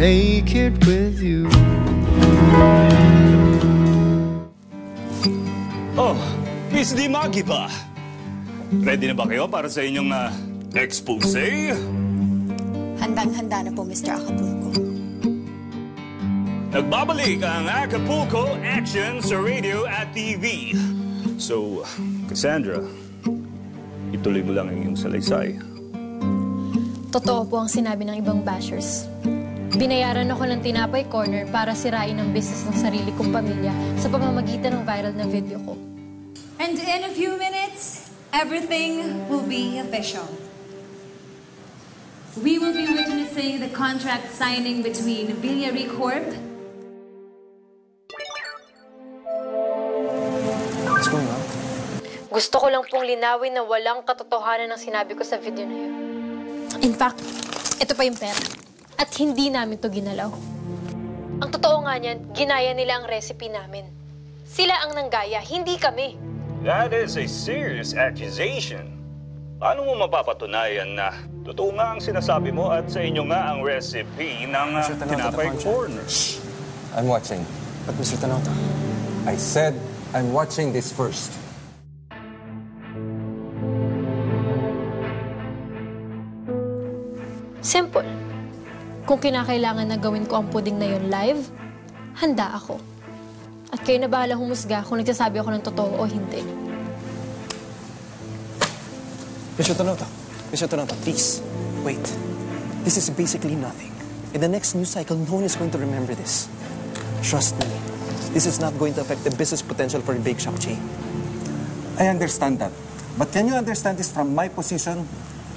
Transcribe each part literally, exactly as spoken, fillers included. make it with you. Oh, Miss Dimagiba, ready na ba kayo para sa inyong uh, expose? Handang-handa na po, Mister Acapulco. Nagbabalik ang Acapulco Action sa radio at T V. So, Cassandra, ituloy mo lang ang iyong salaysay. Totoo po ang sinabi ng ibang bashers. Binayaran ako ng Tinapay Corner para sirain ang business ng sarili kong pamilya sa pamamagitan ng viral na video ko. And in a few minutes, everything will be official. We will be witnessing the contract signing between Villarica Corp. What's going on? Gusto ko lang pong linawin na walang katotohanan ang sinabi ko sa video na yun. In fact, ito pa yung pera. At hindi namin to ginalaw. Ang totoo nga niyan, ginaya nila ang recipe namin. Sila ang nanggaya, hindi kami. That is a serious accusation. Paano mo mapapatunayan na totoo nga ang sinasabi mo at sa inyo nga ang recipe ng uh, Tinapay Corner? Shh! I'm watching. But Mister Tanoto, I said I'm watching this first. Simple. Kung kinakailangan na gawin ko ang puding na yon live, handa ako. At kayo na bahala humusga kung nagsasabi ako ng totoo o hindi. Mister Tanoto, Mister Tanoto, please, wait. This is basically nothing. In the next news cycle, no one is going to remember this. Trust me, this is not going to affect the business potential for a bake shop chain. I understand that. But can you understand this from my position?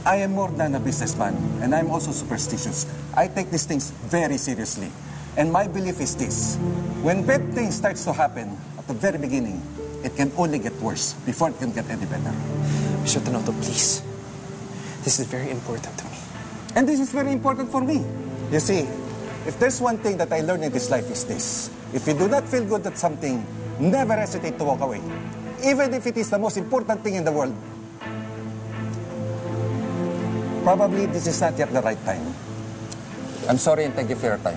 I am more than a businessman, and I'm also superstitious. I take these things very seriously. And my belief is this. When bad things starts to happen at the very beginning, it can only get worse before it can get any better. Mister Tanoto, please. This is very important to me. And this is very important for me. You see, if there's one thing that I learned in this life is this. If you do not feel good at something, never hesitate to walk away. Even if it is the most important thing in the world. Probably this is not yet the right time. I'm sorry and thank you for your time.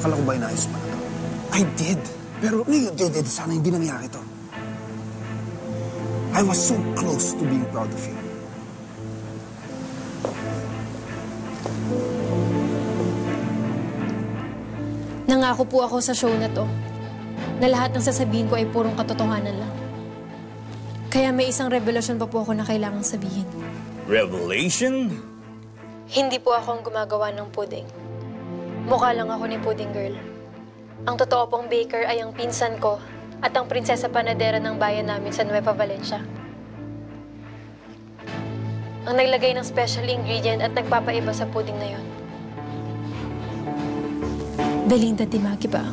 Akala ko ba inayos pa na to? I did. Pero no, you did it. Sana hindi nangyari to. I was so close to being proud of you. Nangako po ako sa show na to na lahat ng sasabihin ko ay purong katotohanan lang. Kaya may isang revelation pa po ako na kailangang sabihin. Revelation? Hindi po ako ang gumagawa ng pudding. Mukha lang ako ni Pudding Girl. Ang totoo pong baker ay ang pinsan ko at ang prinsesa panadera ng bayan namin sa Nueva Valencia. Ang naglagay ng special ingredient at nagpapaiba sa pudding na yon. Belinda Dimagiba.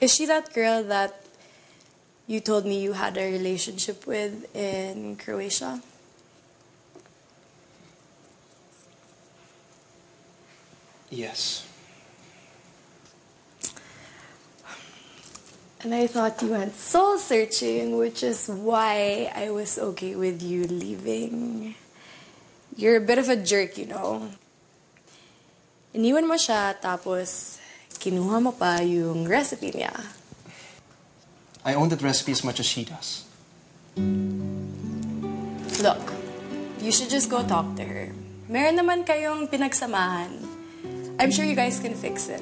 Is she that girl that you told me you had a relationship with in Croatia? Yes. And I thought you went soul searching, which is why I was okay with you leaving. You're a bit of a jerk, you know. Iniwan mo siya, tapos kinuha mo pa yung recipe niya. I own that recipe as much as she does. Look, you should just go talk to her. Meron naman kayong pinagsamahan. I'm sure you guys can fix it.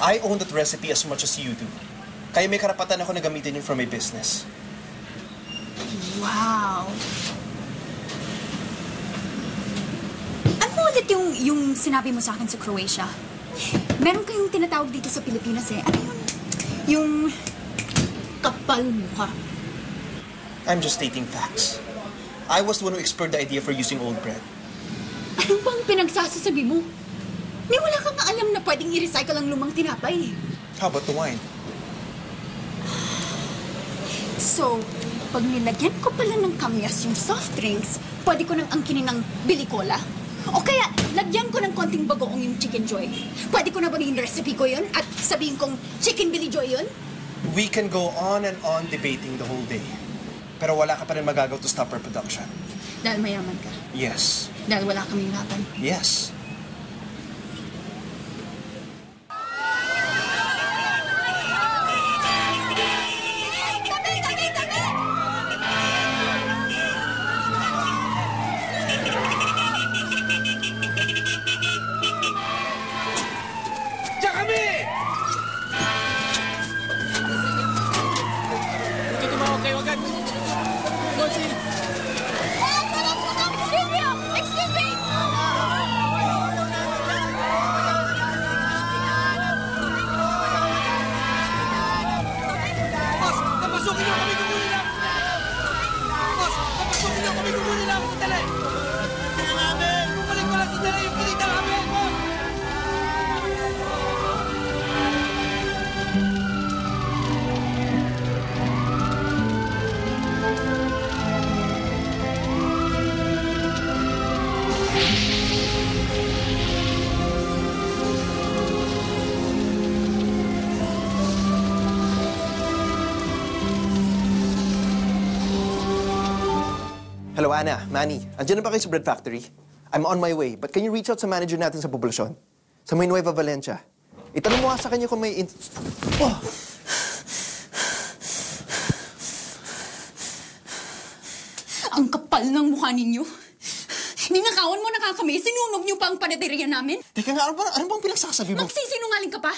I own that recipe as much as you do. Kaya may karapatan ako na gamitin yun for my business. Wow! Ano ulit yung, yung sinabi mo sa akin sa Croatia? Meron kayong tinatawag dito sa Pilipinas eh. Ano yun? Yung kapal mukha. I'm just stating facts. I was the one who explored the idea for using old bread. Ano bang pinagsasasabi mo? Ni wala kang alam na pwedeng i-recycle ang lumang tinapay. How about the wine? So, pag nilagyan ko pala ng kamyas yung soft drinks, pwede ko nang angkinin ng Billy cola. O kaya, lagyan ko ng konting bagoong yung Chicken Joy. Pwede ko na ba yung recipe ko yun at sabihin kong Chicken Billy Joy yun? We can go on and on debating the whole day. Pero wala ka pa rin magagaw to stop our production. Dahil mayaman ka? Yes. Dahil wala kaming laban? Yes. Hello, Ana, Manny. Andiyan na ba kayo sa Bread Factory? I'm on my way, but can you reach out sa manager natin sa Poblasyon? Sa may Nueva Valencia. Itanong mo nga sa kanya kung may... Oh! Ang kapal ng mukha ninyo. Ninakawan mo na kakami, sinunog niyo pa ang panateriya namin. Teka nga, ano ba, ano bang pinagsasabi mo? Magsisinungaling ka pa?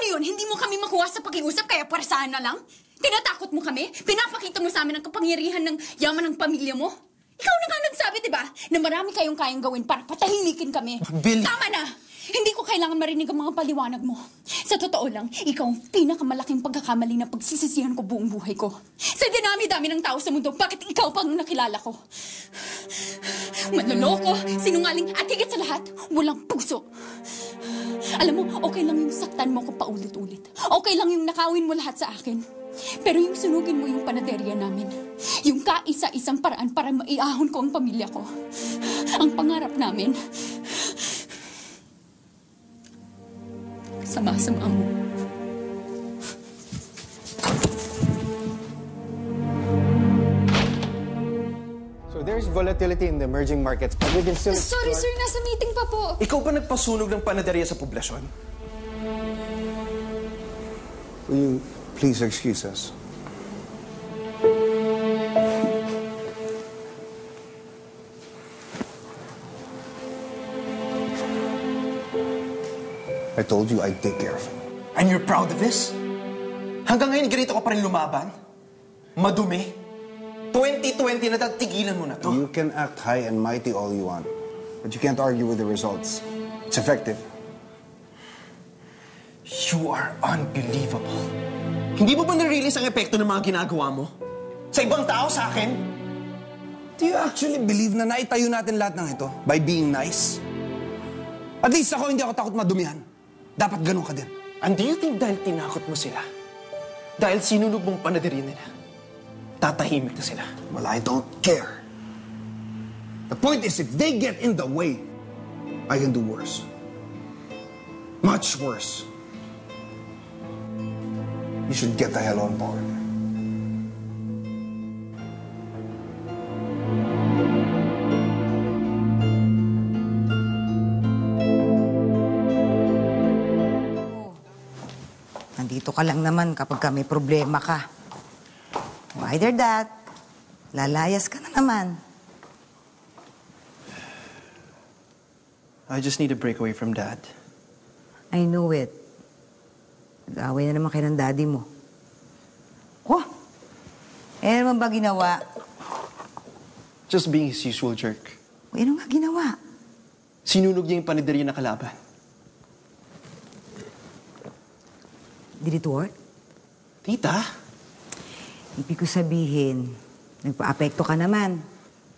Ano yun, hindi mo kami makuha sa pakiusap kaya parasaan na lang? Tinatakot mo kami? Pinapakita mo sa amin ang kapangyarihan ng yaman ng pamilya mo? Ikaw na nga nagsabi, di ba? Na marami kayong kayang gawin para patahimikin kami. Billy! Tama na! Hindi ko kailangan marinig ang mga paliwanag mo. Sa totoo lang, ikaw ang pinakamalaking pagkakamali na pagsisisihan ko buong buhay ko. Sa dinami-dami ng tao sa mundo, bakit ikaw pa ang nakilala ko? Manloloko, sinungaling, at higit sa lahat, walang puso. Alam mo, okay lang yung saktan mo ko paulit-ulit. Okay lang yung nakawin mo lahat sa akin. Pero yung sunugin mo yung panaderya namin, yung kaisa-isang paraan para maiahon ko ang pamilya ko, ang pangarap namin, sama-sama mo. So there's volatility in the emerging markets, but we can still... Sorry, sir, nasa meeting pa po. Ikaw pa nagpasunog ng panaderya sa poblasyon? Will you... Please excuse us. I told you I'd take care of it. And you're proud of this? Hanggang ngayon, ganito ka pa rin lumaban? Madumi? twenty twenty na tatigilan mo na to. You can act high and mighty all you want, but you can't argue with the results. It's effective. You are unbelievable. Hindi mo ba na-realize ang epekto ng mga ginagawa mo? Sa ibang tao, sa akin? Do you actually believe na naitayo natin lahat ng ito by being nice? At least ako, hindi ako takot madumihan. Dapat ganun ka din. And do you think dahil tinakot mo sila, dahil sinunog mong panaderin nila, tatahimik na sila? Well, I don't care. The point is, if they get in the way, I can do worse. Much worse. You should get the hell on board. Nandito ka lang naman kapag may problema ka. Either that, lalayas ka na naman. I just need a break away from Dad. I know it. Nag-away na naman kayo ng daddy mo. Oh! Eh, ano ba ginawa? Just being his usual jerk. Eh, ano nga ginawa? Sinunog niya yung panaderiya na kalaban. Did it work? Tita? Ibig ko sabihin, nagpa-apekto ka naman.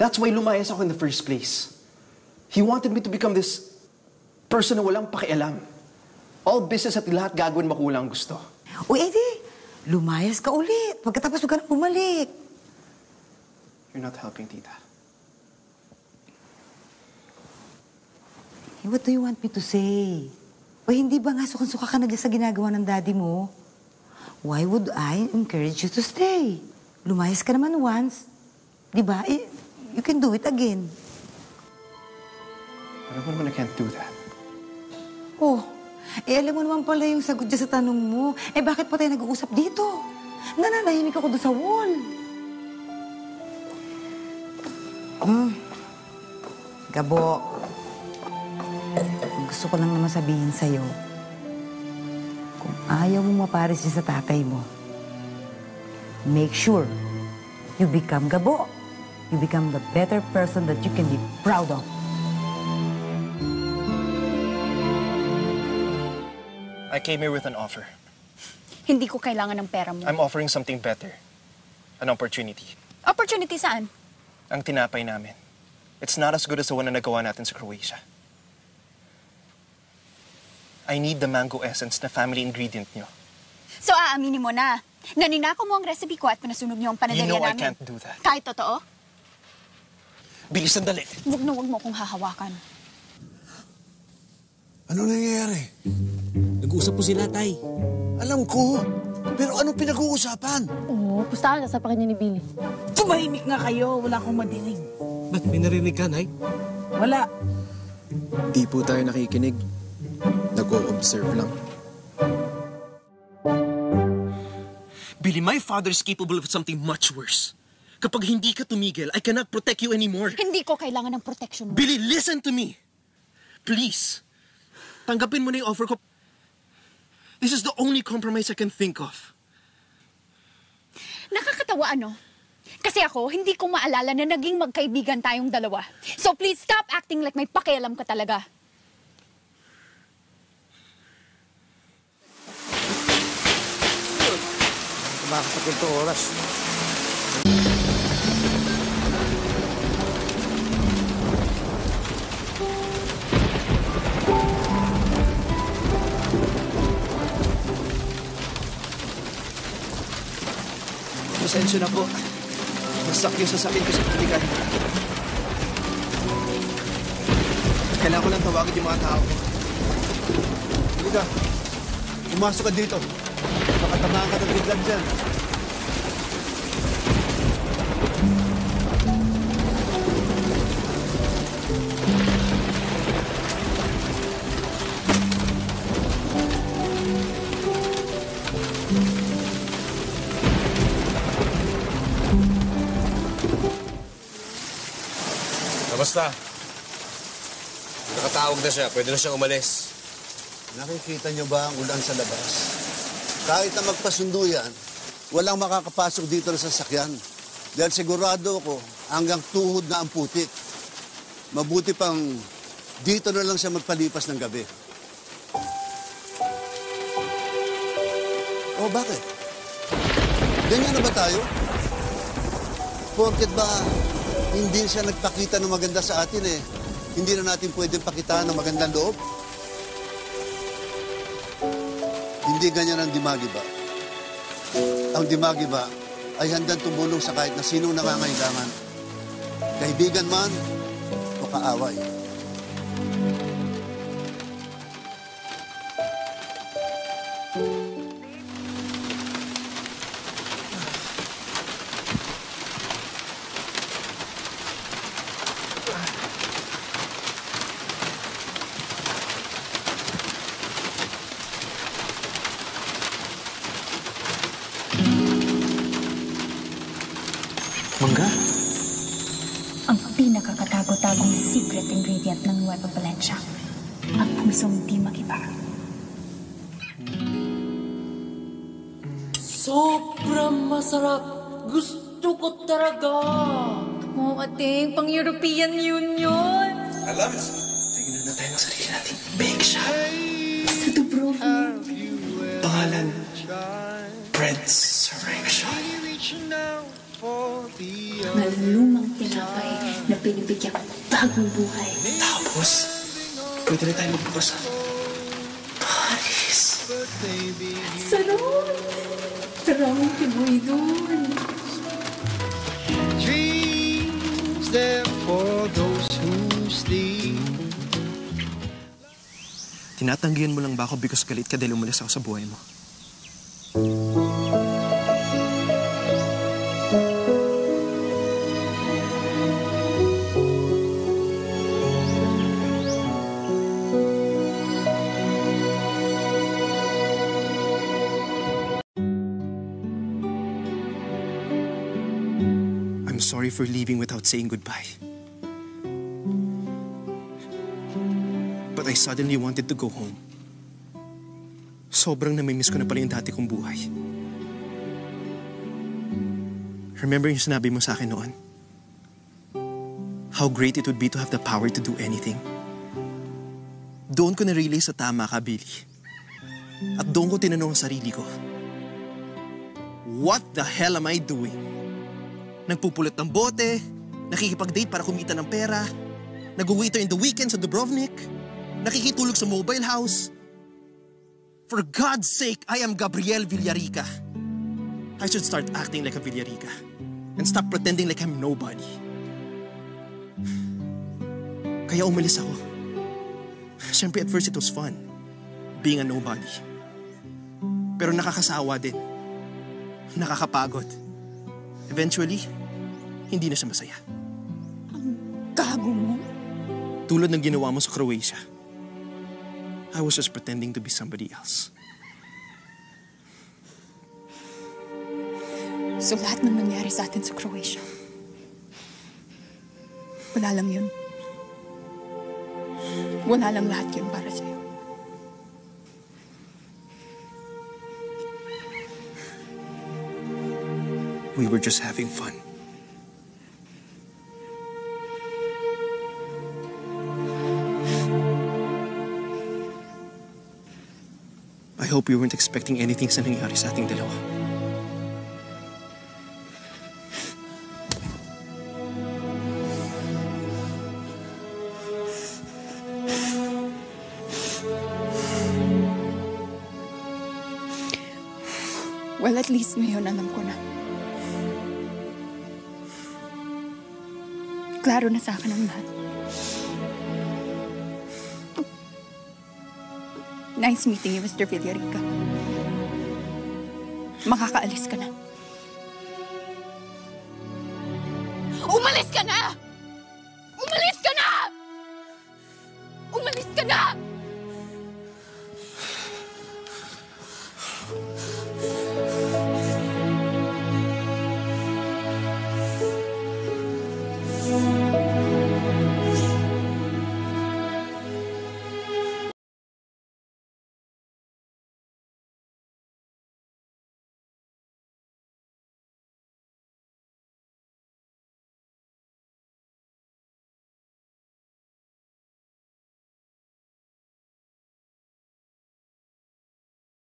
That's why lumayas ako in the first place. He wanted me to become this person na walang pakialam. All business at lahat gagawin makulang gusto. Uy, edi, lumayas ka ulit. Pagkatapos huwag ka na bumalik. You're not helping, Tita. Hey, what do you want me to say? O hindi ba nga sukan-suka ka na sa ginagawa ng daddy mo? Why would I encourage you to stay? Lumayas ka naman once. Di ba? Eh, you can do it again. Alam mo naman I can't do that. Oh. Eh, alam mo naman pala yung sagot dyan sa tanong mo. Eh, bakit pa tayo nag-uusap dito? Nananahimik ako doon sa wall. Mm. Gabo, gusto ko lang naman sabihin sa'yo, kung ayaw mong mapares dyan sa tatay mo, make sure you become Gabo. You become the better person that you can be proud of. I came here with an offer. Hindi ko kailangan ng pera mo. I'm offering something better. An opportunity. Opportunity saan? Ang tinapay namin. It's not as good as the one na nagawa natin sa Croatia. I need the mango essence na family ingredient nyo. So aaminin mo na, naninako mo ang recipe ko at pinasunog nyo ang panaderia namin. You know namin. I can't do that. Kahit totoo? Billy, sandali. Huwag na huwag mo akong hahawakan. Ano nangyayari? Nag-uusap po sila, Tay. Alam ko. Pero anong pinag-uusapan? Oo, pusta ka. Nasapakin niya ni Billy. Tumahimik nga kayo. Wala akong madinig. Ba't may narinig ka, Nay? Wala. Di po tayo nakikinig. Nag-o-observe lang. Billy, my father is capable of something much worse. Kapag hindi ka tumigil, I cannot protect you anymore. Hindi ko kailangan ng protection mo. Billy, listen to me. Please. Tanggapin mo na yung offer ko. This is the only compromise I can think of. Nakakatawa, ano? Kasi ako, hindi ko maalala na naging magkaibigan tayong dalawa. So please stop acting like may pakialam ka talaga. Bakit sa pinto oras? Pasensyo na po. Masak yung sasakin ko sa pagkikigan. Kailangan ko lang tawagin yung mga tao. Halika, umasok ka dito. Baka tamaan ka ng biglang dyan. Basta, nakatawag na siya. Pwede na siyang umalis. Nakikita niyo ba ang ulan sa labas? Kahit na magpasundo yan, walang makakapasok dito na sasakyan. Dahil sigurado ako, hanggang tuhod na ang putik. Mabuti pang dito na lang siya magpalipas ng gabi. O, bakit? Ganyan na ba tayo? Porket ba... hindi siya nagpakita ng maganda sa atin eh. Hindi na natin pwedeng pakitaan ng magandang loob. Hindi ganyan ang Dimagiba. Ang Dimagiba ay handang tumulong sa kahit na sinong nangangailangan. Kaibigan man o kaaway. Ng Nueva Valencia, ang pusong Dimagiba. Sobrang masarap! Gusto Lungkot talaga. Oo, oh, ating, pang-European yun yun. I love it. Tingnan na tayo ng sarili natin. Bake shop. Sa Dubrovnik. Pangalan. Bread Resurrection. Mga lumang tinapay na pinibigyan ng bagong buhay. Tapos, pwede na tayo magpapasa. Paris. Sarap! Maraming Pinoy doon. Dreams there for those who sleep. Tinatanggihan mo lang ba ako because galit ka dahil umalis ako sa buhay mo? Sorry for leaving without saying goodbye. But I suddenly wanted to go home. Sobrang namimiss ko na pala yung dati kong buhay. Remember yung sinabi mo sa akin noon? How great it would be to have the power to do anything. Doon ko na-realize na tama ka, Billy. At doon ko tinanong ang sarili ko. What the hell am I doing? Nagpupulot ng bote, nakikipag-date para kumita ng pera, nag-uwito in the weekend sa Dubrovnik, nakikitulog sa mobile house. For God's sake, I am Gabriel Villarica. I should start acting like a Villarica and stop pretending like I'm nobody. Kaya umalis ako. Siyempre at first it was fun, being a nobody. Pero nakakasawa din. Nakakapagod. Eventually, hindi na siya masaya. Ang gago mo? Tulad ng ginawa mo sa Croatia. I was just pretending to be somebody else. So lahat ng nangyari sa atin sa Croatia, wala lang yun. Wala lang lahat yun para sa'yo. We were just having fun. I hope you weren't expecting anything sa nangyari sa ating dalawa. Well, at least ngayon alam ko na. Klaro na sa akin ang lahat. Nice meeting you, Mister Villarica. Makakaalis ka na. Umalis ka na!